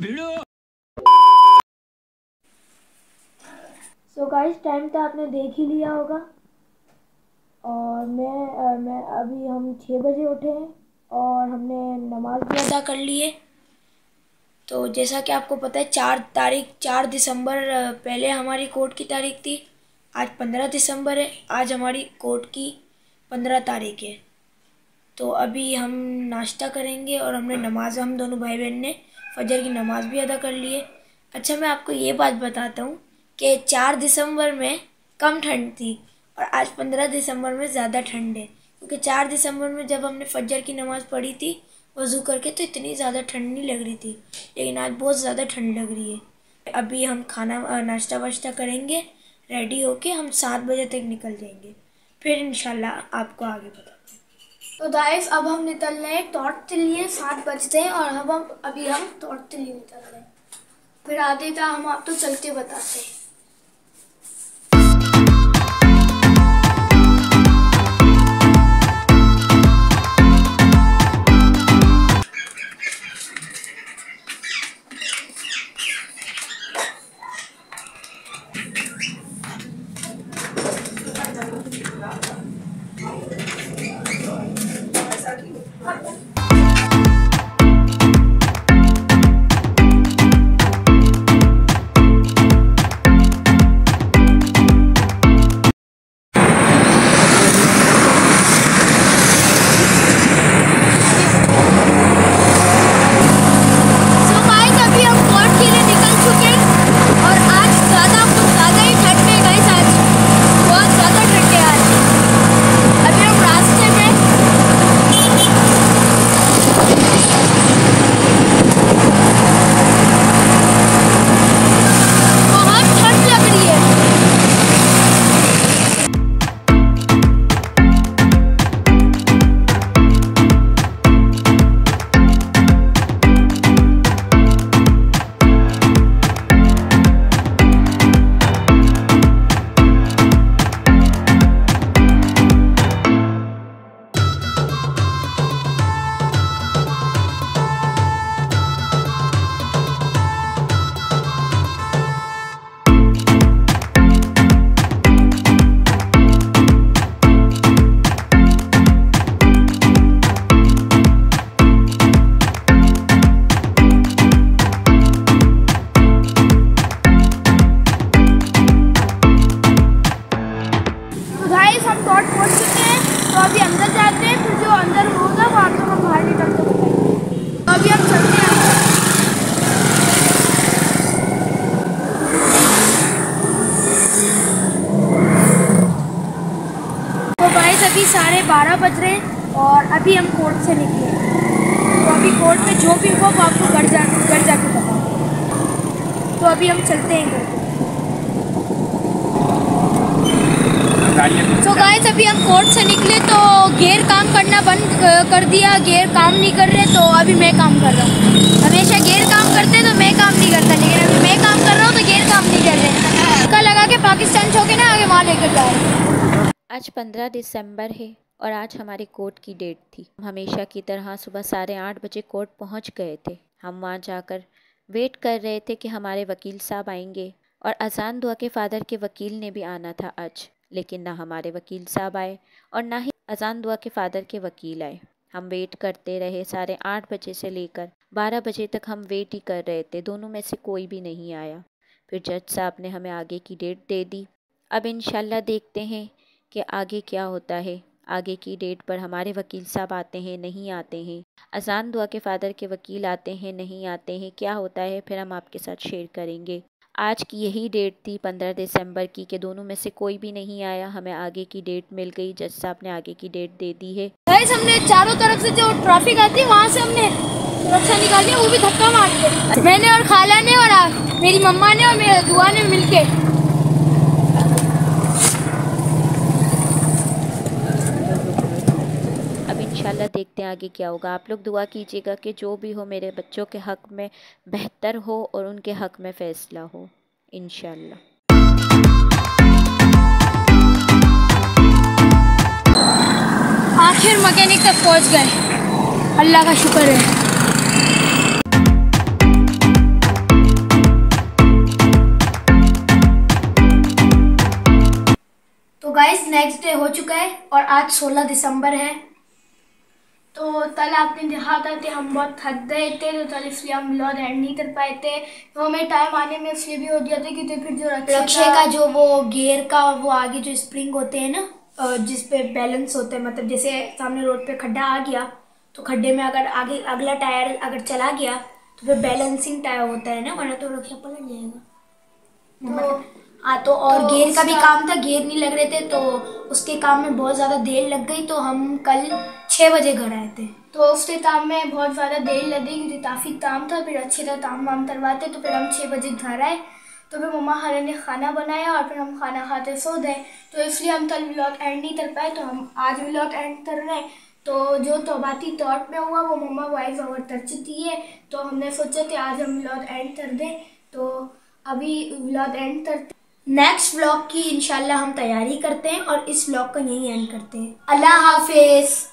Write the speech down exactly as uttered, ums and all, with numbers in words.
भिड़ो। So guys, time तो आपने देख ही लिया होगा और मैं मैं अभी हम छः बजे उठे हैं और हमने नमाज भी अदा कर लिए। तो जैसा कि आपको पता है चार तारीख चार दिसंबर पहले हमारी कोर्ट की तारीख थी, आज पंद्रह दिसंबर है, आज हमारी कोर्ट की पंद्रह तारीख है। तो अभी हम नाश्ता करेंगे और हमने नमाज हम दोनों भाई बहन ने फजर की नमाज़ भी अदा कर ली है। अच्छा, मैं आपको ये बात बताता हूँ कि चार दिसंबर में कम ठंड थी और आज पंद्रह दिसंबर में ज़्यादा ठंड है, क्योंकि चार दिसंबर में जब हमने फजर की नमाज़ पढ़ी थी वज़ू करके तो इतनी ज़्यादा ठंड नहीं लग रही थी, लेकिन आज बहुत ज़्यादा ठंड लग रही है। अभी हम खाना नाश्ता वाश्ता करेंगे, रेडी होके हम सात बजे तक निकल जाएंगे, फिर इंशाल्लाह आपको आगे बताते हैं। तो गाइस, अब हम निकल रहे हैं टॉर्च के लिए, सात बजते हैं और अब हम अभी हम टॉर्च के लिए निकल रहे हैं, फिर आधे का हम आपको तो चलते बताते हैं। अभी साढ़े बारह बज रहे हैं और अभी हम कोर्ट से निकले, तो अभी कोर्ट में जो भी हुआ वो आपको घर जा घर जाके बताऊँ। तो अभी हम चलते हैं घर को। तो गाइस, अभी हम कोर्ट से निकले तो गेयर काम करना बंद कर दिया, गेयर काम नहीं कर रहे, तो अभी मैं काम कर रहा हूँ। हमेशा गेयर काम करते हैं तो मैं काम नहीं करता, लेकिन अभी मैं काम कर रहा हूँ तो गेयर काम नहीं कर रहे। का लगा के पाकिस्तान छोड़ के ना आगे वहाँ लेकर जाए। आज पंद्रह दिसंबर है और आज हमारी कोर्ट की डेट थी। हमेशा की तरह सुबह साढ़े आठ बजे कोर्ट पहुंच गए थे। हम वहां जाकर वेट कर रहे थे कि हमारे वकील साहब आएंगे और अजान दुआ के फ़ादर के वकील ने भी आना था आज, लेकिन ना हमारे वकील साहब आए और ना ही अजान दुआ के फ़ादर के वकील आए। हम वेट करते रहे, साढ़े आठ बजे से लेकर बारह बजे तक हम वेट ही कर रहे थे, दोनों में से कोई भी नहीं आया। फिर जज साहब ने हमें आगे की डेट दे दी। अब इंशाल्लाह देखते हैं कि आगे क्या होता है, आगे की डेट पर हमारे वकील साहब आते हैं नहीं आते हैं, अजान दुआ के फ़ादर के वकील आते हैं नहीं आते हैं, क्या होता है फिर हम आपके साथ शेयर करेंगे। आज की यही डेट थी पंद्रह दिसंबर की कि दोनों में से कोई भी नहीं आया, हमें आगे की डेट मिल गई, जज साहब ने आगे की डेट दे दी है। हमने चारों तरफ से जो ट्रैफिक आती है वहाँ से हमने सुरक्षा निकाल दिया, वो भी धक्का मार के, मैंने और खाला ने और मेरी मम्मा ने और मेरे दुआ ने मिल के। इंशाल्लाह देखते हैं आगे क्या होगा। आप लोग दुआ कीजिएगा कि जो भी हो मेरे बच्चों के हक़ में बेहतर हो और उनके हक़ में फ़ैसला हो इंशाल्लाह। आखिर मैकेनिक तक पहुंच गए, अल्लाह का शुक्र है। नेक्स्ट डे हो चुका है और आज सोलह दिसंबर है। तो कल आपने देखा था कि हम बहुत थक गए थे, तो कल इसलिए हम ब्लॉग एंड नहीं कर पाए थे। तो हमें टाइम आने में इसलिए भी हो गया था कि तो फिर जो रक्षे का जो वो गियर का और वो आगे जो स्प्रिंग होते हैं ना जिस पे बैलेंस होते हैं, मतलब जैसे सामने रोड पे खड्डा आ गया तो खड्डे में अगर आगे अगला टायर अगर चला गया तो फिर बैलेंसिंग टायर होता है ना, वरना तो रक्षा पलट जाएगा। हाँ तो, तो और गेयर का भी काम था, गेयर नहीं लग रहे थे तो उसके काम में बहुत ज़्यादा देर लग गई। तो हम कल छः बजे घर आए थे, तो उसके काम में बहुत ज़्यादा देर लग गई क्योंकि काफ़ी काम था। फिर अच्छे से काम वाम करवाते तो फिर हम छः बजे घर आए। तो फिर मम्मा खाना ने खाना बनाया और फिर हम खाना खाते सो गए। तो इसलिए हम कल व्लॉग एंड नहीं कर पाए, तो हम आज व्लॉग एंड कर रहे हैं। तो जो तौबाती थॉट में हुआ वो मम्मा वॉइस ओवर कर चुकी है, तो हमने सोचा कि आज हम व्लॉग एंड कर दें। तो अभी व्लॉग एंड करते, नेक्स्ट व्लॉग की इंशाल्लाह हम तैयारी करते हैं और इस व्लॉग को यहीं एंड करते हैं। अल्लाह हाफिज।